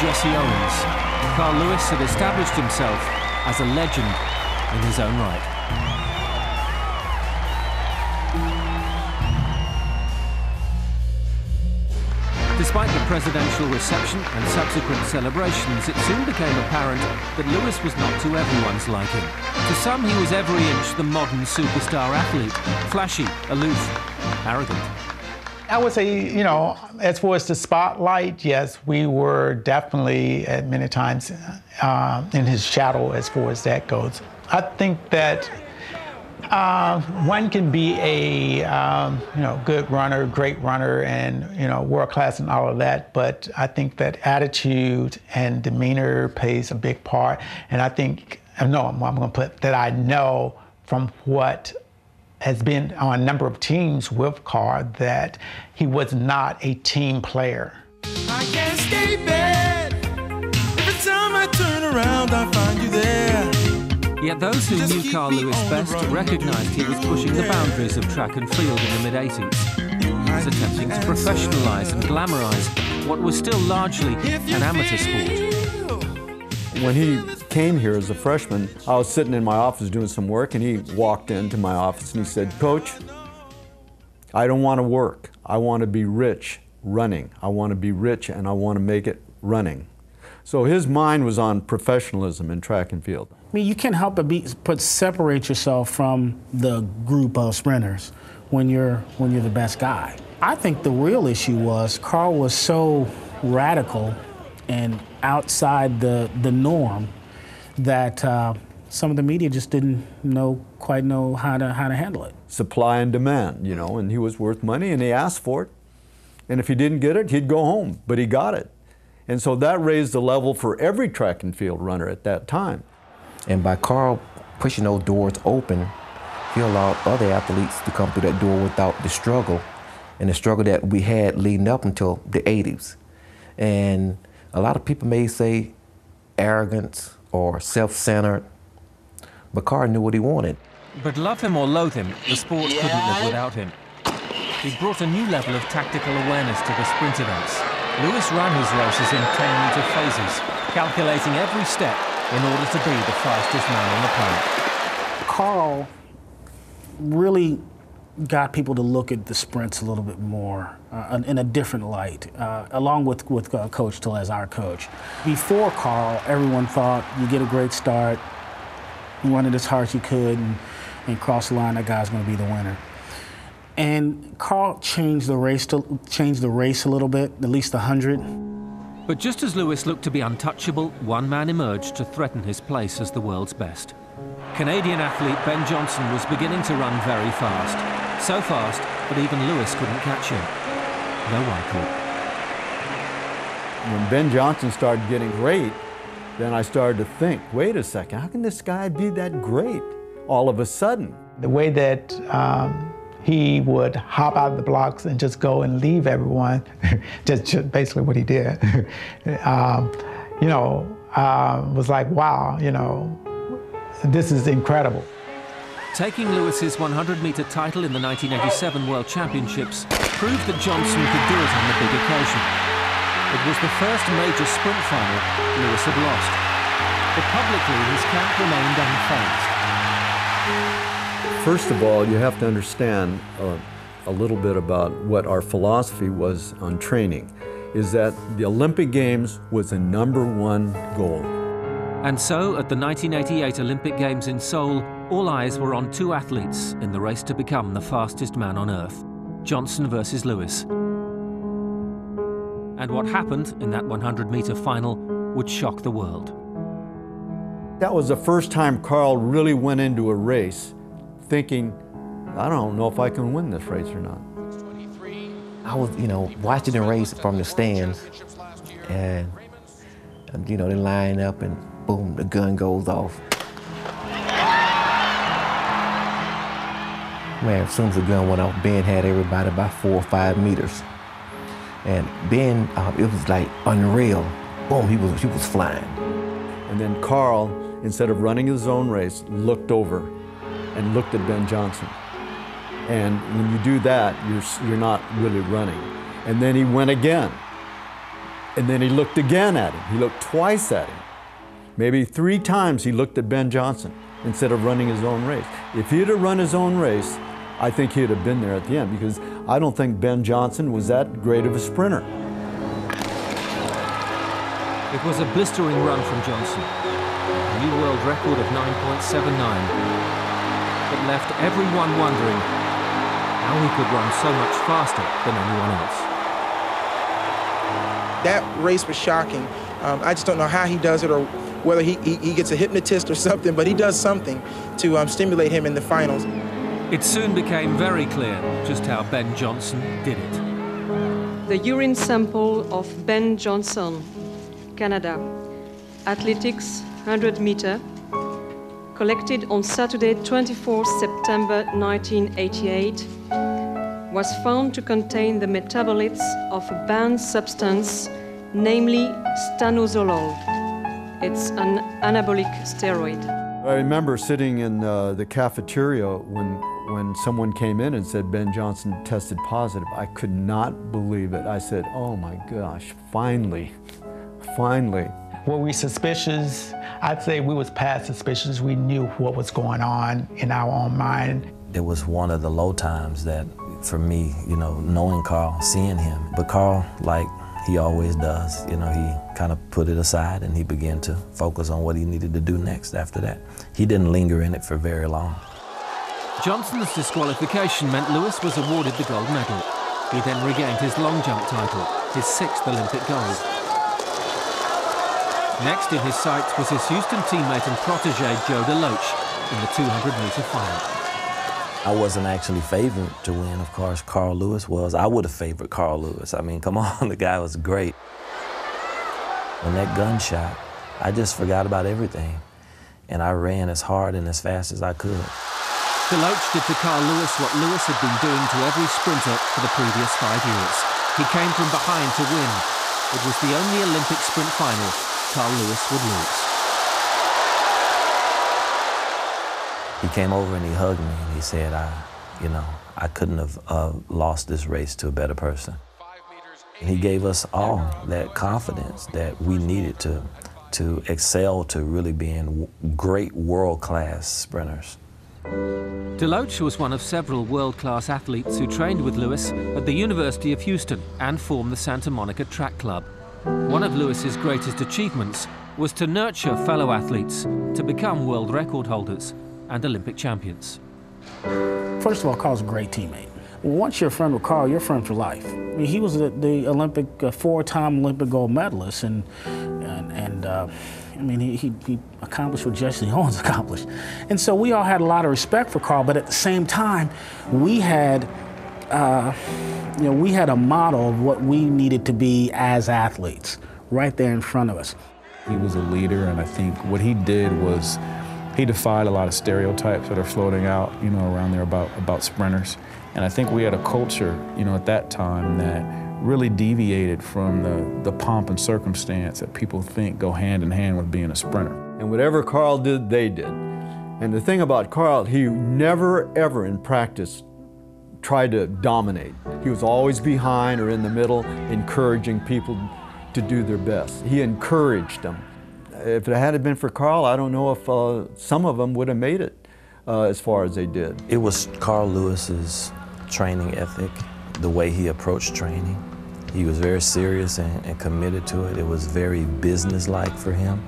Jesse Owens, Carl Lewis had established himself as a legend in his own right. Despite the presidential reception and subsequent celebrations, it soon became apparent that Lewis was not to everyone's liking. To some, he was every inch the modern superstar athlete, flashy, aloof, arrogant. I would say, you know, as far as the spotlight, yes, we were definitely at many times in his shadow as far as that goes. I think that one can be a good runner, great runner, and world class and all of that, but I think that attitude and demeanor plays a big part. And I think, I'm going to put that I know from what has been on a number of teams with Carl that he was not a team player. I can't stay bad. Every time I turn around, I find you there. Yet those who knew Carl Lewis best recognised he was pushing the boundaries of track and field in the mid-80s. He was attempting to professionalise and glamorise what was still largely an amateur sport. When he came here as a freshman, I was sitting in my office doing some work, and he walked into my office and he said, "Coach, I don't want to work. I want to be rich running. I want to be rich and I want to make it running." So his mind was on professionalism in track and field. I mean, you can't help but separate yourself from the group of sprinters when you're the best guy. I think the real issue was Carl was so radical and outside the norm that some of the media just didn't quite know how to handle it. Supply and demand, you know, and he was worth money and he asked for it. And if he didn't get it, he'd go home, but he got it. And so that raised the level for every track and field runner at that time. And by Carl pushing those doors open, he allowed other athletes to come through that door without the struggle, and the struggle that we had leading up until the 80s. And a lot of people may say arrogance or self-centered, but Carl knew what he wanted. But love him or loathe him, the sport couldn't live without him. He brought a new level of tactical awareness to the sprint events. Lewis ran his races in 10 meter phases, calculating every step in order to be the fastest man on the planet. Carl really got people to look at the sprints a little bit more in a different light, along with Coach Till as our coach. Before Carl, everyone thought you get a great start, you run it as hard as you could, and cross the line, that guy's going to be the winner. And Carl changed the race a little bit, at least 100. But just as Lewis looked to be untouchable, one man emerged to threaten his place as the world's best. Canadian athlete Ben Johnson was beginning to run very fast. So fast that even Lewis couldn't catch him. No one could. When Ben Johnson started getting great, then I started to think, wait a second, how can this guy be that great all of a sudden? The way that he would hop out of the blocks and just go and leave everyone. just basically what he did. Was like, wow, this is incredible. Taking Lewis's 100-meter title in the 1987 World Championships proved that Johnson could do it on the big occasion. It was the first major sprint final Lewis had lost. But publicly, his camp remained unfazed. First of all, you have to understand a little bit about what our philosophy was on training, is that the Olympic Games was the #1 goal. And so, at the 1988 Olympic Games in Seoul, all eyes were on two athletes in the race to become the fastest man on earth, Johnson versus Lewis. And what happened in that 100-meter final would shock the world. That was the first time Carl really went into a race thinking, I don't know if I can win this race or not. I was, watching the race from the stands, and, they line up, and boom, the gun goes off. Man, as soon as the gun went off, Ben had everybody by 4 or 5 meters. And Ben, it was like unreal. Boom, he was flying. And then Carl, instead of running his own race, looked over and looked at Ben Johnson. And when you do that, you're not really running. And then he went again. And then he looked again at him. He looked twice at him. Maybe three times he looked at Ben Johnson instead of running his own race. If he'd have run his own race, I think he'd have been there at the end, because I don't think Ben Johnson was that great of a sprinter. It was a blistering run from Johnson. A new world record of 9.79. It left everyone wondering how he could run so much faster than anyone else. That race was shocking. I just don't know how he does it, or whether he gets a hypnotist or something, but he does something to stimulate him in the finals. It soon became very clear just how Ben Johnson did it. The urine sample of Ben Johnson, Canada, athletics 100 meter, collected on Saturday, 24 September 1988, was found to contain the metabolites of a banned substance, namely stanozolol. It's an anabolic steroid. I remember sitting in the cafeteria when someone came in and said Ben Johnson tested positive. I could not believe it. I said, oh my gosh, finally, finally. Were we suspicious? I'd say we was past suspicious. We knew what was going on in our own mind. It was one of the low times that, for me, you know, knowing Carl, seeing him. But Carl, like he always does, you know, he kind of put it aside and he began to focus on what he needed to do next after that. He didn't linger in it for very long. Johnson's disqualification meant Lewis was awarded the gold medal. He then regained his long jump title, his 6th Olympic gold. Next in his sights was his Houston teammate and protege, Joe DeLoach, in the 200-meter final. I wasn't actually favored to win, of course. Carl Lewis was. I would have favored Carl Lewis. I mean, come on, the guy was great. When that gunshot, I just forgot about everything. And I ran as hard and as fast as I could. DeLoach did to Carl Lewis what Lewis had been doing to every sprinter for the previous 5 years. He came from behind to win. It was the only Olympic sprint final Carl Lewis would lose. He came over and he hugged me and he said, I couldn't have lost this race to a better person. And he gave us all that confidence that we needed to excel, to really being great world-class sprinters. DeLoach was one of several world-class athletes who trained with Lewis at the University of Houston and formed the Santa Monica Track Club. One of Lewis's greatest achievements was to nurture fellow athletes to become world record holders and Olympic champions. First of all, Carl's a great teammate. Once you're a friend with Carl, you're a friend for life. I mean, he was the Olympic, four-time Olympic gold medalist, and I mean, he accomplished what Jesse Owens accomplished. And so we all had a lot of respect for Carl, but at the same time, we had, we had a model of what we needed to be as athletes, right there in front of us. He was a leader, and I think what he did was, he defied a lot of stereotypes that are floating out, you know, around there about sprinters. And I think we had a culture, you know, at that time that really deviated from the pomp and circumstance that people think go hand in hand with being a sprinter. And whatever Carl did, they did. And the thing about Carl, he never, ever in practice tried to dominate. He was always behind or in the middle, encouraging people to do their best. He encouraged them. If it had been for Carl, I don't know if some of them would have made it as far as they did. It was Carl Lewis's training ethic, the way he approached training. He was very serious and committed to it. It was very businesslike for him.